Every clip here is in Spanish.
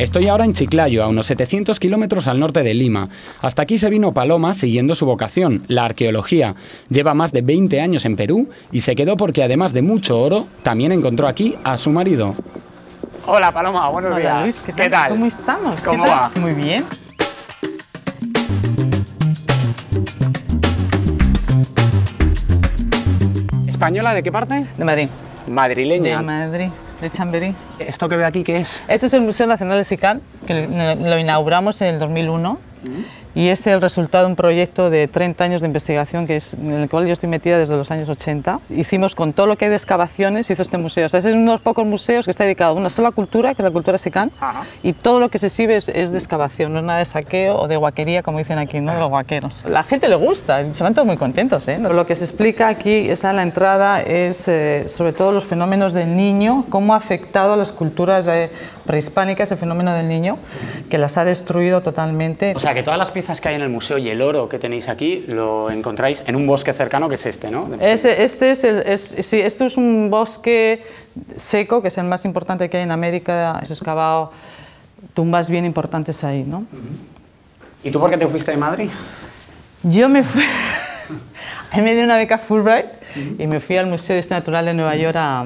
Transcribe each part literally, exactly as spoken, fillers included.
Estoy ahora en Chiclayo, a unos setecientos kilómetros al norte de Lima. Hasta aquí se vino Paloma siguiendo su vocación, la arqueología. Lleva más de veinte años en Perú y se quedó porque, además de mucho oro, también encontró aquí a su marido. Hola, Paloma, buenos días. Hola, Luis, ¿qué tal? ¿Qué tal? ¿Cómo estamos? ¿Cómo va? Muy bien. ¿Española de qué parte? De Madrid. Madrileña. De Madrid, de Chamberín. ¿Esto que veo aquí qué es? Esto es el Museo Nacional de Sicán, que lo inauguramos en el dos mil uno. ¿Mm? Y es el resultado de un proyecto de treinta años de investigación, que es, en el cual yo estoy metida desde los años ochenta. Hicimos, con todo lo que hay de excavaciones, hizo este museo. O sea, es uno de los pocos museos que está dedicado a una sola cultura, que es la cultura sicán. Ajá. Y todo lo que se sirve es, es de excavación, no es nada de saqueo o de guaquería, como dicen aquí, no de los guaqueros. La gente le gusta, se van todos muy contentos, ¿eh? Lo que se explica aquí, está en la entrada, es eh, sobre todo los fenómenos del niño, cómo ha afectado a las culturas de, prehispánicas el fenómeno del niño, que las ha destruido totalmente. O sea, que todas las piezas que hay en el museo y el oro que tenéis aquí lo encontráis en un bosque cercano, que es este, ¿no? Este, este es, el, es, sí, esto es un bosque seco, que es el más importante que hay en América. Se han excavado tumbas bien importantes ahí, ¿no? ¿Y tú por qué te fuiste de Madrid? Yo me fui... Ahí me dio una beca Fulbright y me fui al Museo de Historia Natural de Nueva York a...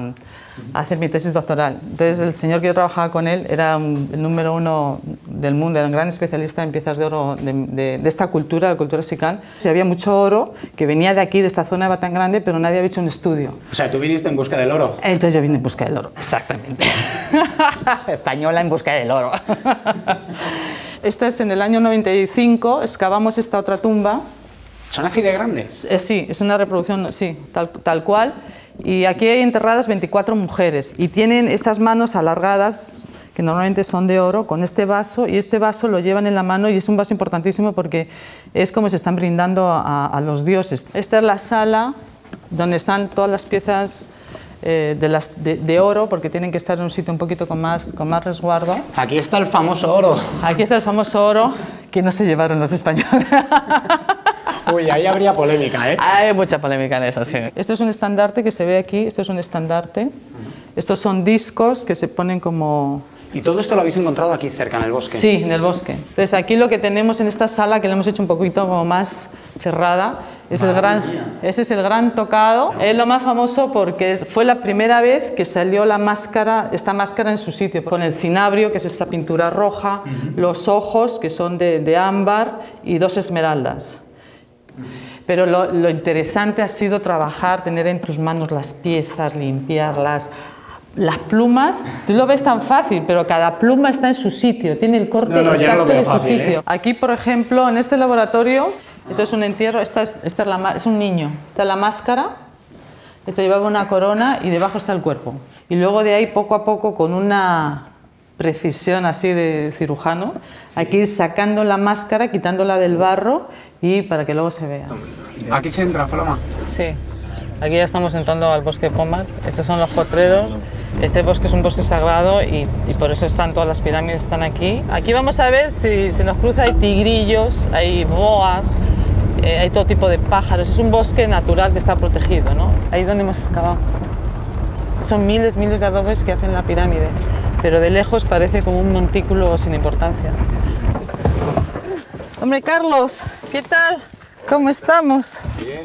a hacer mi tesis doctoral. Entonces el señor que yo trabajaba con él era el número uno del mundo, era un gran especialista en piezas de oro de, de, de esta cultura, la cultura sicán. O sea, había mucho oro que venía de aquí, de esta zona de tan grande, pero nadie había hecho un estudio. O sea, tú viniste en busca del oro. Entonces yo vine en busca del oro, exactamente. Española en busca del oro. Esta es en el año noventa y cinco, excavamos esta otra tumba. ¿Son así de grandes? Eh, sí, es una reproducción, sí, tal, tal cual. Y aquí hay enterradas veinticuatro mujeres y tienen esas manos alargadas, que normalmente son de oro, con este vaso, y este vaso lo llevan en la mano, y es un vaso importantísimo porque es como se están brindando a, a los dioses. Esta es la sala donde están todas las piezas eh, de, las, de, de oro, porque tienen que estar en un sitio un poquito con más, con más resguardo. Aquí está el famoso oro. Aquí está el famoso oro que no se llevaron los españoles. Uy, ahí habría polémica, ¿eh? Hay mucha polémica en eso, sí. Esto es un estandarte que se ve aquí, esto es un estandarte. Estos son discos que se ponen como... ¿Y todo esto lo habéis encontrado aquí cerca, en el bosque? Sí, en el bosque. Entonces aquí lo que tenemos en esta sala, que le hemos hecho un poquito como más cerrada, es el gran, ese es el gran tocado. Es lo más famoso porque fue la primera vez que salió la máscara, esta máscara en su sitio, con el cinabrio, que es esa pintura roja, los ojos, que son de, de ámbar, y dos esmeraldas. Pero lo, lo interesante ha sido trabajar, tener en tus manos las piezas, limpiarlas. Las plumas, tú lo ves tan fácil, pero cada pluma está en su sitio, tiene el corte no, no, exacto de su fácil, sitio. ¿Eh? Aquí, por ejemplo, en este laboratorio, esto es un entierro, esta es, esta es, la, es un niño, esta es la máscara, esto llevaba una corona y debajo está el cuerpo. Y luego de ahí, poco a poco, con una precisión así de cirujano, hay que ir sacando la máscara, quitándola del barro, y para que luego se vea. Aquí se entra, Paloma. Sí, aquí ya estamos entrando al bosque Pomar. Estos son los potreros. Este bosque es un bosque sagrado y, y por eso están todas las pirámides, están aquí. Aquí vamos a ver si se nos cruza, hay tigrillos, hay boas, eh, hay todo tipo de pájaros. Es un bosque natural que está protegido, ¿no? Ahí es donde hemos excavado. Son miles, miles de adobes que hacen la pirámide, pero de lejos parece como un montículo sin importancia. Hombre, Carlos, ¿qué tal? ¿Cómo estamos? Bien.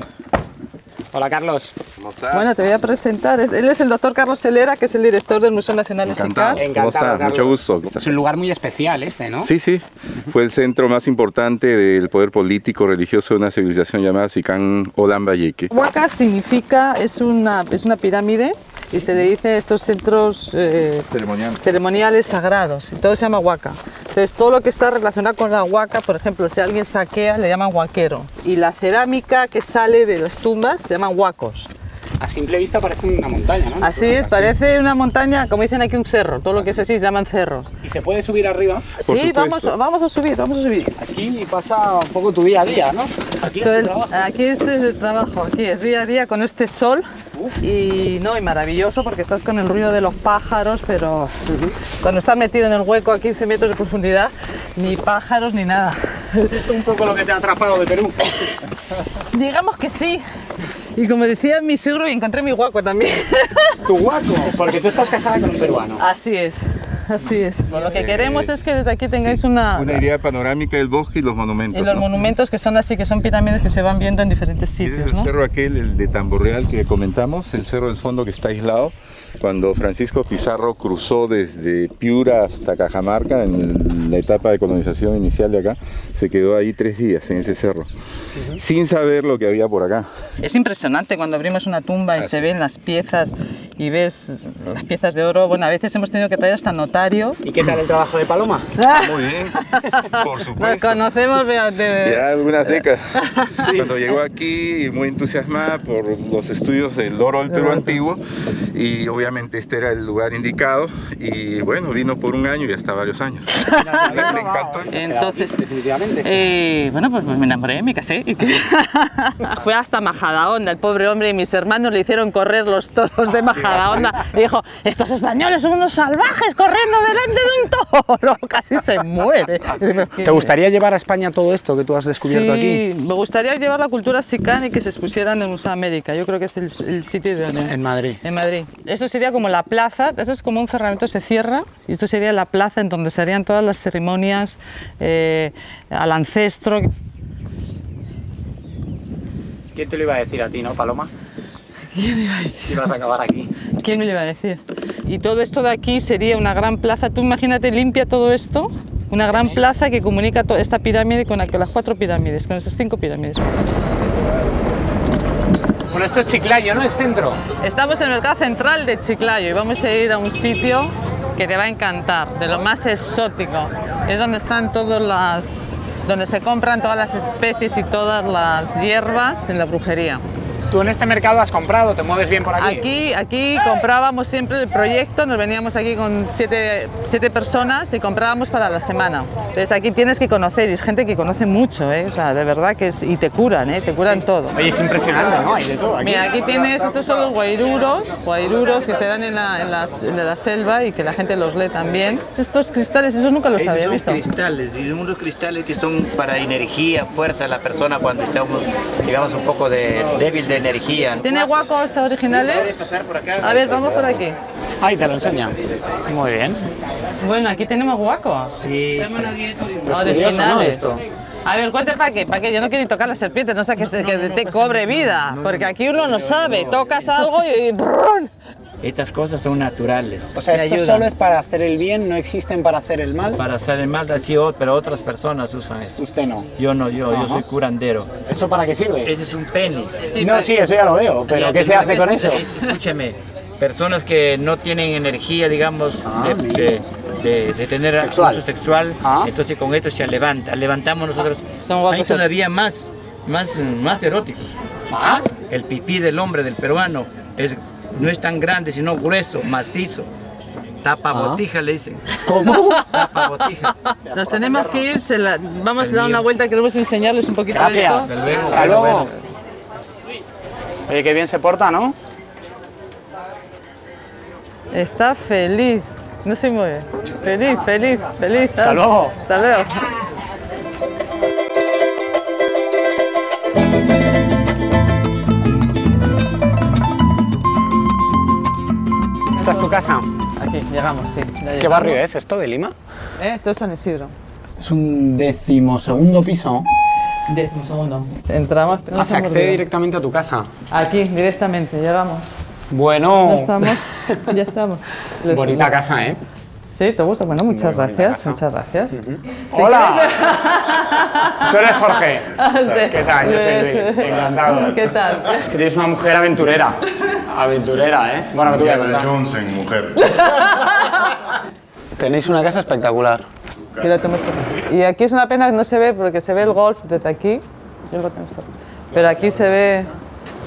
Hola, Carlos. ¿Cómo estás? Bueno, te voy a presentar. Él es el doctor Carlos Celera, que es el director del Museo Nacional de Sicán. Encantado, Carlos. Mucho gusto. Es un lugar muy especial este, ¿no? Sí, sí. Fue el centro más importante del poder político religioso de una civilización llamada Sicán Olambayeque. Huaca significa, es una, es una pirámide. Y se le dice estos centros eh, Ceremonial. ceremoniales sagrados, y todo se llama huaca. Entonces todo lo que está relacionado con la huaca, por ejemplo, si alguien saquea, le llaman huaquero. Y la cerámica que sale de las tumbas se llaman huacos. A simple vista parece una montaña, ¿no? Así es, parece una montaña, como dicen aquí, un cerro. Todo lo que es así se llaman cerros. ¿Y se puede subir arriba? Sí, vamos, vamos a subir, vamos a subir. Aquí pasa un poco tu día a día, ¿no? Aquí Entonces, es tu trabajo. Aquí este es el trabajo, aquí es día a día con este sol. Uf. Y no, y maravilloso porque estás con el ruido de los pájaros, pero uh-huh. Cuando estás metido en el hueco a quince metros de profundidad, ni pájaros ni nada. ¿Es esto un poco lo que te ha atrapado de Perú? Digamos que sí. Y como decía mi suegro, encontré mi huaco también. ¿Tu huaco? Porque tú estás casada con un peruano. Así es. Así es. Bueno, lo que queremos eh, es que desde aquí tengáis sí, una... Una idea panorámica del bosque y los monumentos. Y los ¿no? monumentos que son así, que son pirámides que se van viendo en diferentes sitios. Es el ¿no? cerro aquel, el de Tamborreal que comentamos, el cerro del fondo que está aislado. Cuando Francisco Pizarro cruzó desde Piura hasta Cajamarca, en la etapa de colonización inicial de acá, se quedó ahí tres días en ese cerro, uh-huh. sin saber lo que había por acá. Es impresionante cuando abrimos una tumba y Así. se ven las piezas y ves las piezas de oro. Bueno, a veces hemos tenido que traer hasta notario. ¿Y qué tal el trabajo de Paloma? Ah. Muy bien, por supuesto. Nos conocemos de... ya algunas décadas. Sí. Cuando llegó aquí, muy entusiasmada por los estudios del oro del Perú antiguo, y obviamente este era el lugar indicado, y bueno, vino por un año y hasta varios años. Entonces, definitivamente. Eh, bueno, pues me enamoré, me casé. Fue hasta Majadahonda, el pobre hombre, y mis hermanos le hicieron correr los toros de Majadahonda. Y dijo, estos españoles son unos salvajes corriendo delante de un toro. Casi se muere. ¿Te gustaría llevar a España todo esto que tú has descubierto sí, aquí? Sí, me gustaría llevar la cultura sicán y que se expusiera en el Museo América. Yo creo que es el, el sitio idóneo. En Madrid. En Madrid. Esto sería como la plaza, esto es como un cerramiento, se cierra, y esto sería la plaza en donde se harían todas las ceremonias eh, al ancestro. ¿Quién te lo iba a decir a ti, no, Paloma? ¿Quién me iba a decir? Ibas a acabar aquí. ¿Quién me lo iba a decir? Y todo esto de aquí sería una gran plaza, tú imagínate, limpia todo esto, una gran plaza que comunica toda esta pirámide con las cuatro pirámides, con esas cinco pirámides. Bueno, esto es Chiclayo, ¿no? Es centro. Estamos en el mercado central de Chiclayo y vamos a ir a un sitio que te va a encantar, de lo más exótico. Es donde están todas las... donde se compran todas las especies y todas las hierbas en la brujería. ¿Tú en este mercado has comprado? ¿Te mueves bien por aquí? Aquí, aquí comprábamos siempre el proyecto, nos veníamos aquí con siete, siete personas y comprábamos para la semana. Entonces aquí tienes que conocer, y es gente que conoce mucho, ¿eh? O sea, de verdad que es... Y te curan, ¿eh? Te curan sí. todo. Oye, es impresionante, ¿no? Hay de todo aquí. Mira, aquí tienes, estos son los guairuros, guairuros que se dan en la, en, las, en la selva y que la gente los lee también. Estos cristales, eso nunca los Esos había son visto. cristales, y unos cristales que son para energía, fuerza en la persona cuando está, digamos, un poco de, débil de energía. ¿Tiene huacos originales? A ver, vamos por aquí. Ahí te lo enseña. Muy bien. Bueno, aquí tenemos huacos. Sí. Originales. A ver, cuéntame para qué, para qué. Yo no quiero ni tocar la serpiente, no sea que, se, que te cobre vida, porque aquí uno no sabe. Tocas algo y... Estas cosas son naturales. O sea, esto solo es para hacer el bien, no existen para hacer el mal. Para hacer el mal, sí, pero otras personas usan eso. Usted no. Yo no, yo, yo soy curandero. ¿Eso para qué sirve? Ese es un pene. Sí, no, sí, eso ya lo veo, pero ya, ¿qué se hace con es, eso? Escúcheme, personas que no tienen energía, digamos, ah, de, de, de, de tener sexual. Uso sexual, ah. entonces con esto se levanta, levantamos nosotros. Son Hay todavía más, más, más eróticos. ¿Más? El pipí del hombre, del peruano, es, no es tan grande, sino grueso, macizo. Tapa ¿Ah? botija, le dicen. ¿Cómo? Tapa botija. Nos tenemos que ir, se la, vamos el a dar mío. una vuelta, queremos enseñarles un poquito Gracias. de esto. Gracias. Hasta luego. Oye, qué bien se porta, ¿no? Está feliz. No se mueve. Feliz, feliz, feliz. Hasta luego. Hasta luego. ¿Esta es tu casa? Aquí, llegamos, sí. Llegamos. ¿Qué barrio es esto de Lima? Eh, esto es San Isidro. Es un decimosegundo piso. Decimosegundo. Entramos, pero ah, no se accede bien. directamente a tu casa. Aquí, directamente, llegamos. Bueno. Ya estamos, ya estamos. Les Bonita subo. casa, ¿eh? Sí, te gusta. Bueno, muchas Muy gracias, muchas gracias. Uh-huh. ¡Hola! Tú eres Jorge. Ah, sí. ¿Qué tal? Yo soy Luis. Encantado. ¿Qué tal? Es que tienes una mujer aventurera. Aventurera, ¿eh? Bueno, tú ya Jones en mujer. Tenéis una casa espectacular. Casa. Y aquí es una pena que no se ve, porque se ve el golf desde aquí. Yo lo pienso. Pero aquí se ve...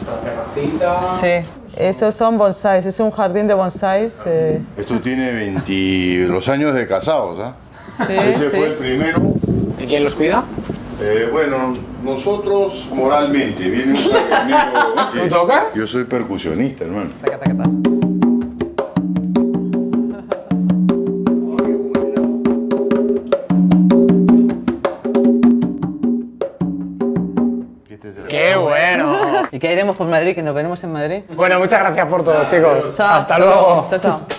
Nuestra terracita... Sí. Esos son bonsáis, es un jardín de bonsáis. Eh. Esto tiene veintidós años de casados, ¿ah? ¿eh? Sí, Ese sí. fue el primero. ¿Y quién los cuida? Eh, bueno, nosotros moralmente. Viene un conmigo, eh, ¿Tú tocas? Yo soy percusionista, hermano. Taca, taca, taca. ¡Qué bueno! ¿Y qué iremos por Madrid? ¿Que nos veremos en Madrid? Bueno, muchas gracias por todo, chicos. Chao. Hasta luego. Chao, chao.